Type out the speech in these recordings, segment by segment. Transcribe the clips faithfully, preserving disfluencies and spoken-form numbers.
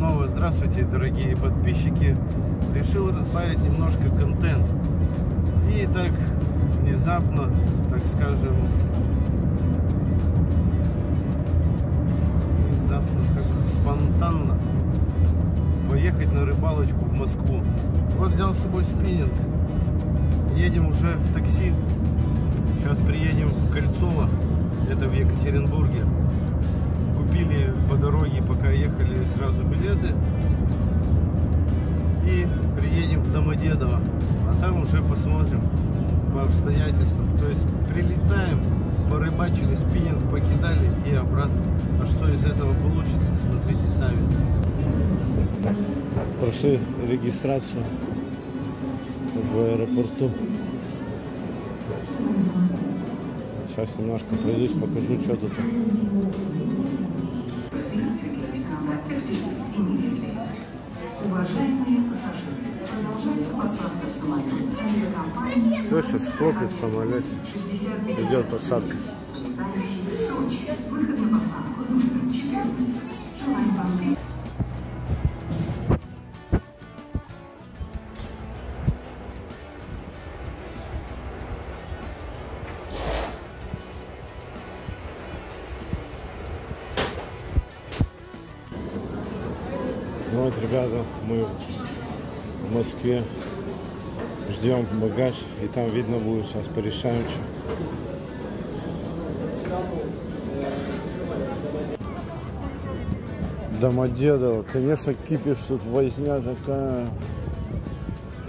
снова. Здравствуйте, дорогие подписчики. Решил разбавить немножко контент. И так внезапно, так скажем, внезапно, как спонтанно поехать на рыбалочку в Москву. Вот взял с собой спиннинг. Едем уже в такси. Сейчас приедем в Кольцово. Это в Екатеринбурге. Купили по дороге, пока ехали, сразу билеты. И приедем в Домодедово. А там уже посмотрим по обстоятельствам. То есть прилетаем, порыбачили, спиннинг покидали и обратно. А что из этого получится, смотрите сами. Прошли регистрацию в аэропорту. Сейчас немножко пройдусь, покажу, что тут. Уважаемые пассажиры, продолжается посадка в самолет. Все, сейчас сколько в самолете идет посадка. Выход на посадку номер четырнадцать. Желаем вам. Ну вот, ребята, мы в Москве, ждем багаж, и там видно будет, сейчас порешаем, что. Домодедово, конечно, кипиш тут, возня такая,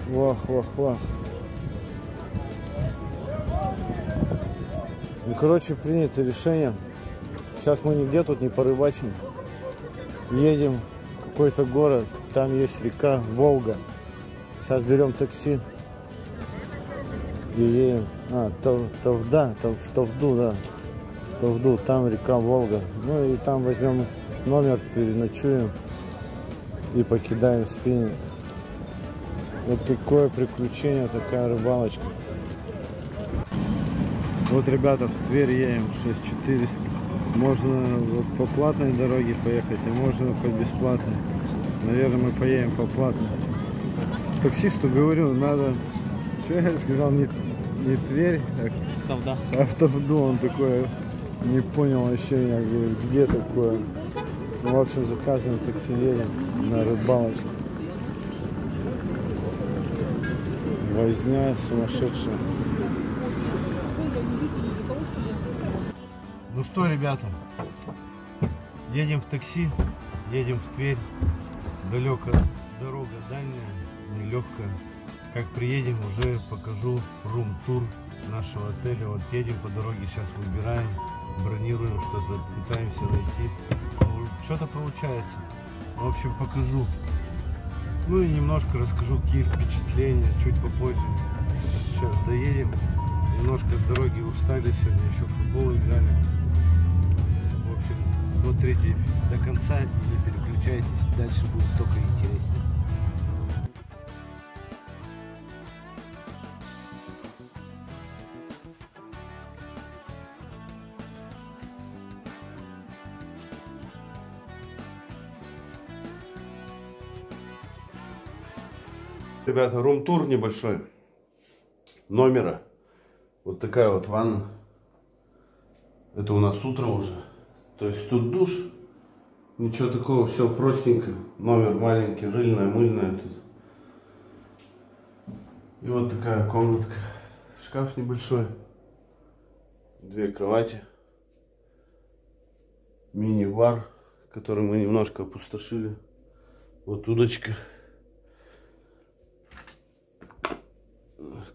вах-вах-вах. Ну, короче, принято решение, сейчас мы нигде тут не порыбачим, едем. Какой-то город, там есть река Волга. Сейчас берем такси и едем. А, Тавда, в Тавду, да. В Тавду, там река Волга. Ну и там возьмем номер, переночуем и покидаем спиннинг. Вот такое приключение, такая рыбалочка. Вот, ребята, в Тверь едем, шесть тысяч четыреста. Можно вот по платной дороге поехать, а можно по бесплатной. Наверное, мы поедем по платной. Таксисту говорю, надо... Что я сказал? Не, не Тверь, а Тавда. А в Тавду. Он такой, не понял вообще, я говорю, где такое? Ну, в общем, заказываем такси, едем на рыбалочку. Возня сумасшедшая. Ну что, ребята, едем в такси, едем в Тверь, далеко дорога дальняя, нелегкая. Как приедем, уже покажу рум-тур нашего отеля. Вот едем по дороге, сейчас выбираем, бронируем что-то, пытаемся найти. Что-то получается. В общем, покажу. Ну и немножко расскажу, какие впечатления, чуть попозже. Сейчас доедем. Немножко с дороги устали сегодня, еще в футбол играли. Смотрите до конца, не переключайтесь, дальше будет только интереснее. Ребята, рум-тур небольшой номера. Вот такая вот ванна. Это у нас утро уже. То есть тут душ, ничего такого, все простенько, номер маленький, рыльная, мыльная тут. И вот такая комнатка, шкаф небольшой, две кровати, мини-бар, который мы немножко опустошили, вот удочка,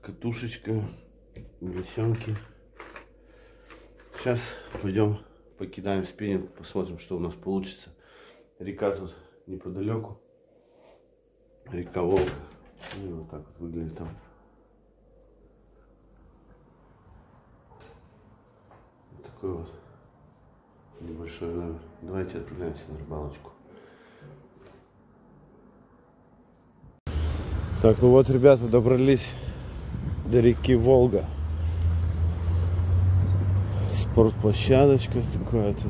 катушечка, блесенки. Сейчас пойдем. Покидаем спиннинг, посмотрим, что у нас получится. Река тут неподалеку. Река Волга. И вот так вот выглядит там. Вот такой вот небольшой номер. Давайте отправляемся на рыбалочку. Так, ну вот, ребята, добрались до реки Волга. Спортплощадочка такая-то.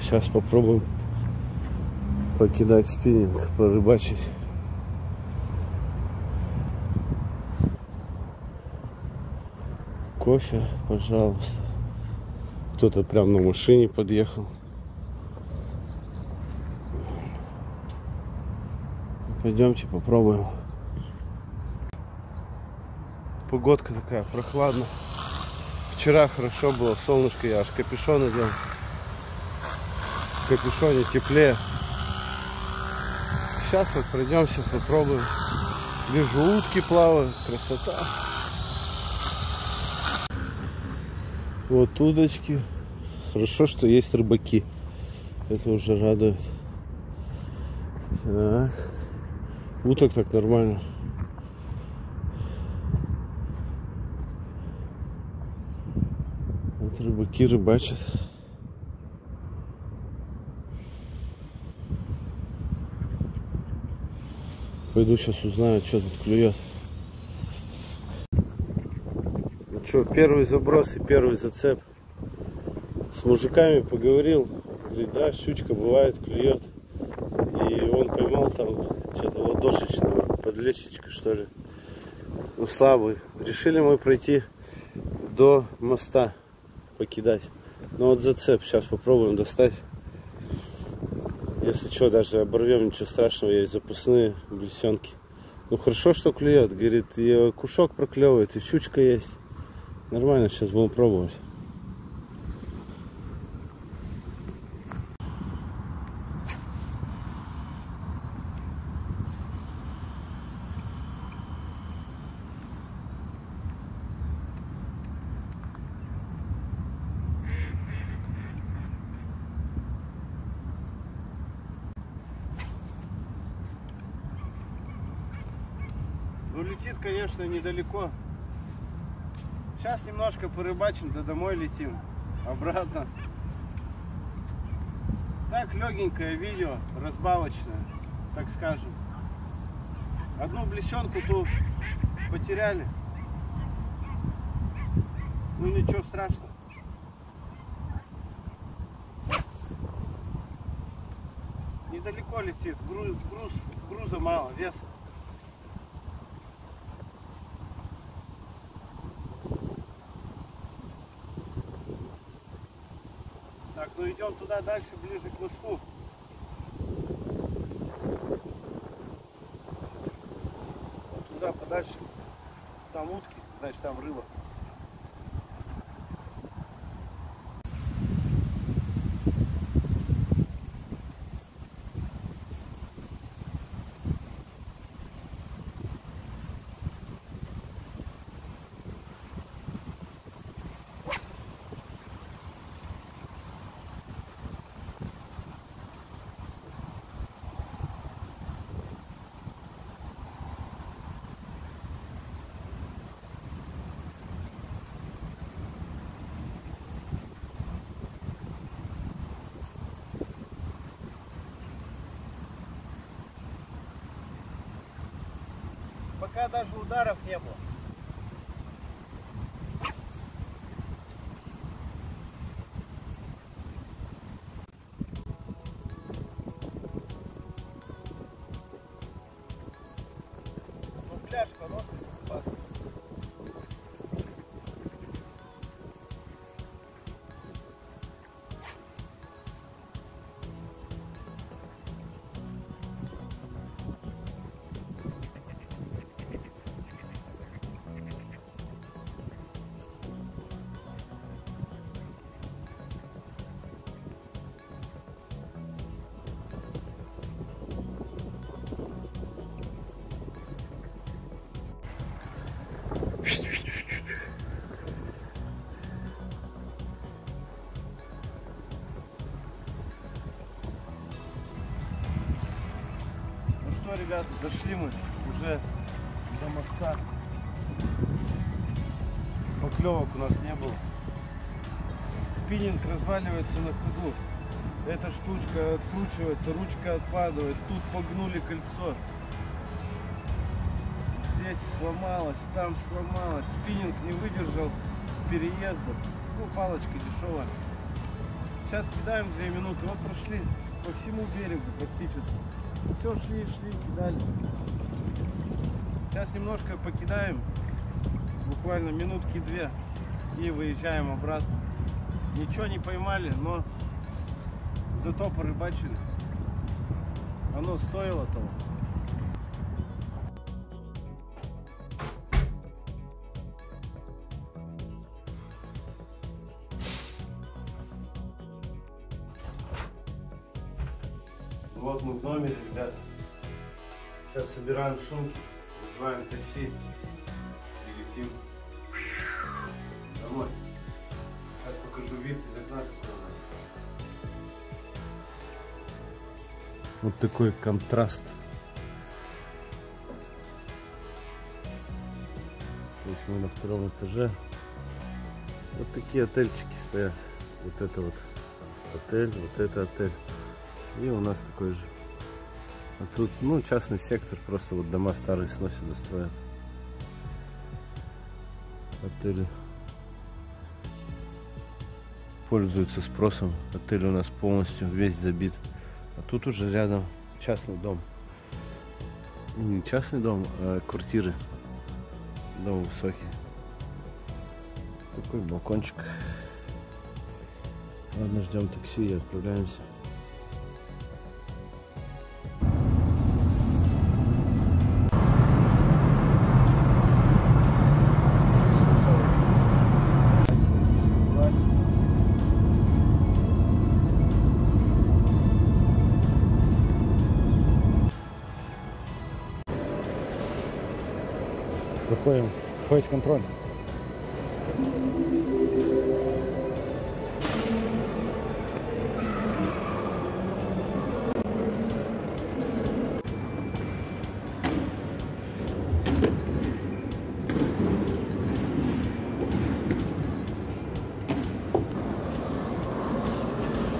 Сейчас попробуем покидать спиннинг, порыбачить. Кофе, пожалуйста. Кто-то прям на машине подъехал. Пойдемте попробуем. Погодка такая, прохладно. Вчера хорошо было, солнышко, я аж капюшон надел. В капюшоне теплее. Сейчас вот пройдемся, попробуем. Вижу, утки плавают, красота. Вот удочки. Хорошо, что есть рыбаки. Это уже радует. Так. Уток так нормально. Вот рыбаки рыбачат. Пойду сейчас узнаю, что тут клюет. Ну что, первый заброс и первый зацеп. С мужиками поговорил. Говорит, да, щучка бывает, клюет. И он поймал там что-то ладошечного, подлещечка, что ли. Ну, слабый. Решили мы пройти до моста, покидать. Но вот зацеп сейчас попробуем достать. Если что, даже оборвем, ничего страшного, есть запасные блесенки. Ну хорошо, что клюет, говорит, и кушок проклевывает, и щучка есть. Нормально, сейчас будем пробовать. Ну, летит, конечно, недалеко. Сейчас немножко порыбачим, да домой летим. Обратно. Так, легенькое видео, разбавочное, так скажем. Одну блесенку тут потеряли. Ну, ничего страшного. Недалеко летит, груз, груз, груза мало, веса. Но идем туда дальше, ближе к мосту. Вот туда подальше. Там утки, значит там рыба. Пока даже ударов не было. Ну, пляж хороший, классно. Ребята, дошли мы уже до моста. Поклевок у нас не было. Спиннинг разваливается на ходу. Эта штучка откручивается, ручка отпадает. Тут погнули кольцо. Здесь сломалось, там сломалось. Спиннинг не выдержал переезда. Ну, палочка дешевая. Сейчас кидаем две минуты. Вот прошли по всему берегу практически. Все шли, шли, кидали. Сейчас немножко покидаем. Буквально минутки две. И выезжаем обратно. Ничего не поймали, но зато порыбачили. Оно стоило того. Вот мы в номере, ребят. Сейчас собираем сумки, вызываем такси и летим домой. Сейчас покажу вид из окна. Вот такой контраст. То есть мы на втором этаже. Вот такие отельчики стоят. Вот это вот отель, вот это отель. И у нас такой же. А тут, ну, частный сектор, просто вот дома старые сносят, строят отели. Пользуются спросом. Отель у нас полностью весь забит. А тут уже рядом частный дом. Не частный дом, а квартиры. Дом высокий. Такой балкончик. Ладно, ждем такси и отправляемся. Проходим фейс-контроль.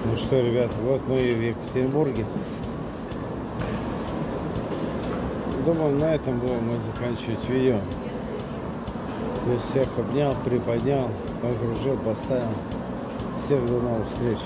Ну что, ребят, вот мы и в Екатеринбурге. Думаю, на этом будем мы заканчивать видео. То есть всех обнял, приподнял, погружил, поставил. Всех до новых встреч.